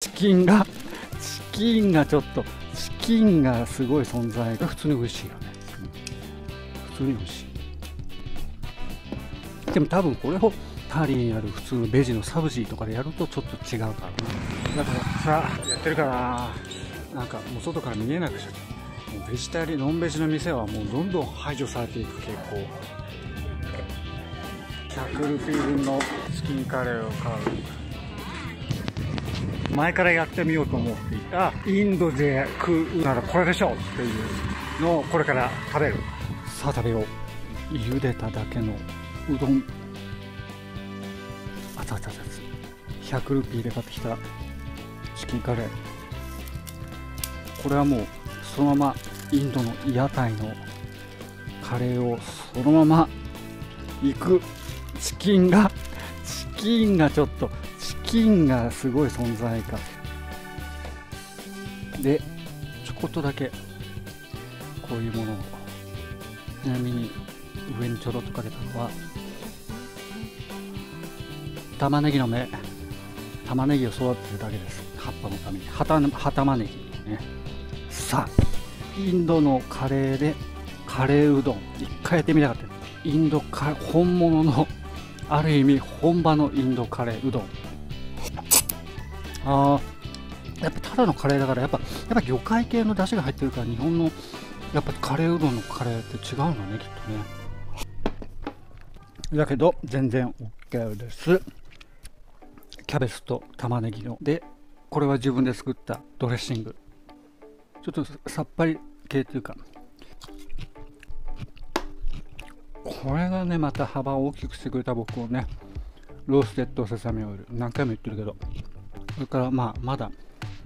チキンがちょっとチキンがすごい存在が普通に美味しいよね。普通に美味しい。でも多分これをタリーにある普通のベジのサブジーとかでやるとちょっと違うからな。だからさやってるからなんかもう外から見えなくしちゃう。もうベジタリーノンベジの店はもうどんどん排除されていく傾向。100ルピー分のチキンカレーを買う。前からやってみようと思っていたインドで食うならこれでしょっていうのをこれから食べる。さあ食べよう。茹でただけのうどん。熱々熱々。100ルピーで買ってきたチキンカレー。これはもうそのままインドの屋台のカレーをそのままいく。チキンがちょっとチキンがすごい存在感でちょこっとだけこういうものを、ちなみに上にちょろっとかけたのは玉ねぎの芽。玉ねぎを育てるだけです。葉っぱのために葉玉ねぎね。さあインドのカレーでカレーうどん一回やってみたかった。インドカ本物のある意味本場のインドカレーうどん。やっぱただのカレーだからやっぱ魚介系の出汁が入ってるから日本のやっぱカレーうどんのカレーって違うのねきっとね。だけど全然 OK です。キャベツと玉ねぎのでこれは自分で作ったドレッシング。ちょっとさっぱり系というかこれがねまた幅を大きくしてくれた僕をね。ローステッドセサミオイル何回も言ってるけどそれからまだ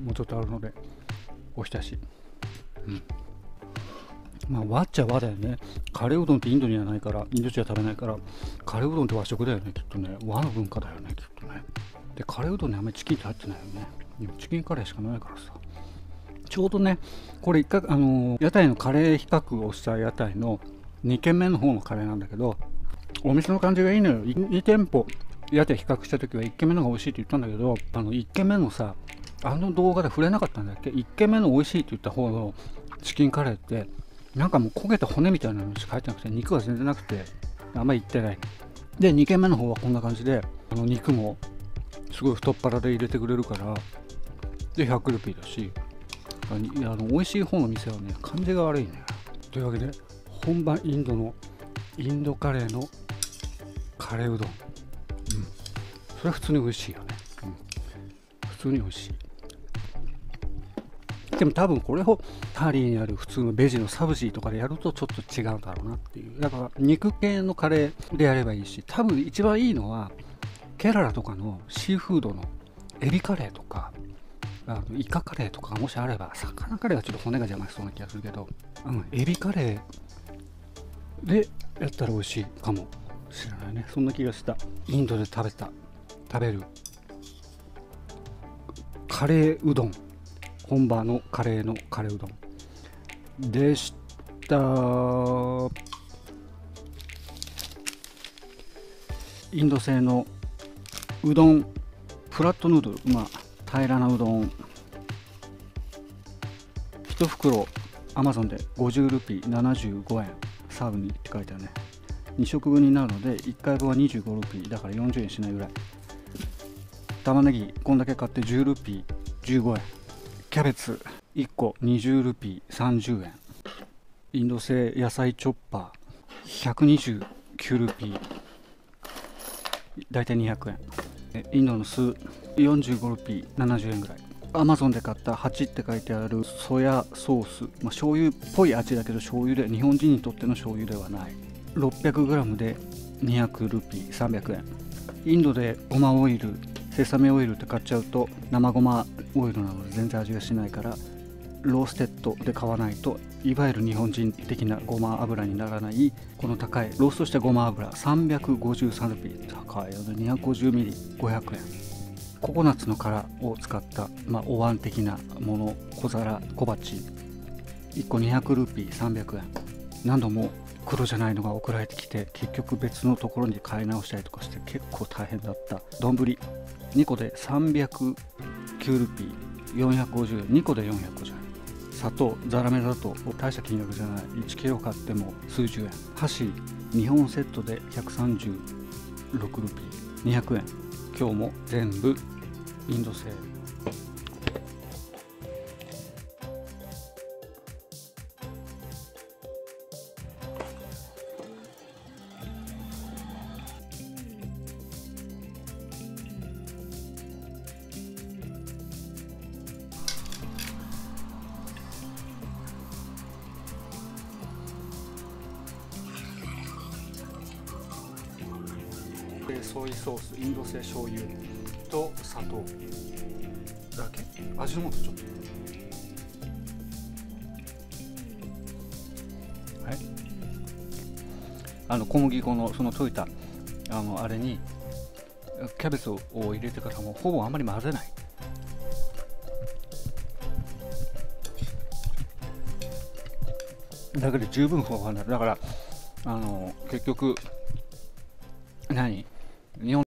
もうちょっとあるのでお浸し、和っちゃ和だよね。カレーうどんってインドにはないからインド人は食べないからカレーうどんって和食だよねきっとね。和の文化だよねきっとね。でカレーうどんにあんまりチキンって入ってないよね。チキンカレーしかないからさ。ちょうどねこれ一回屋台のカレー比較をした屋台の2軒目の方のカレーなんだけどお店の感じがいいのよ。2店舗屋台比較した時は1軒目のが美味しいって言ったんだけど1軒目のさあの動画で触れなかったんだっけ。1軒目の美味しいって言った方のチキンカレーってなんかもう焦げた骨みたいなのしか入ってなくて肉が全然なくてあんまりいってない。で2軒目の方はこんな感じで肉もすごい太っ腹で入れてくれるからで100ルピーだし美味しい方の店はね感じが悪いね。というわけで本場インドのインドカレーのカレーうどん、それは普通に美味しいよね、普通に美味しい。でも多分これをタリーにある普通のベジのサブジーとかでやるとちょっと違うだろうなっていう。だから肉系のカレーでやればいいし多分一番いいのはケララとかのシーフードのエビカレーとかイカカレーとかもしあれば魚カレーはちょっと骨が邪魔しそうな気がするけどエビカレーでやったら美味しいかもしれないね。そんな気がした。インドで食べるカレーうどん本場のカレーのカレーうどんでした。インド製のうどんフラットヌードル平らなうどん1袋 Amazon で50ルピー75円サーブにって書いてあるね。2食分になるので1回分は25ルピーだから40円しないぐらい。玉ねぎこんだけ買って10ルピー15円。キャベツ1個20ルピー30円。インド製野菜チョッパー129ルピー大体200円。インドの酢45ルピー70円ぐらい。アマゾンで買った8って書いてあるソヤソース、醤油っぽい味だけど醤油で日本人にとっての醤油ではない。600g で200ルピー300円。インドでごまオイルセサミオイルって買っちゃうと生ごまオイルなので全然味がしないからローステッドで買わないといわゆる日本人的なごま油にならないこの高いローストしたごま油353ルピー高いよね。250ミリ500円。ココナッツの殻を使った、お椀的なもの小皿小鉢1個200ルピー300円。何度も黒じゃないのが送られてきて結局別のところに買い直したりとかして結構大変だった。丼2個で300 9ルピー450円、2個で450円。砂糖、ザラメだと大した金額じゃない。1キロ買っても数十円。箸2本セットで136ルピー200円。今日も全部インド製。ソイソース、インド製醤油と砂糖だけ。味の素ちょっと。はい。小麦粉のその溶いたあれにキャベツを入れてからもほぼあまり混ぜない。だけで十分ふわふわになる。だから結局何？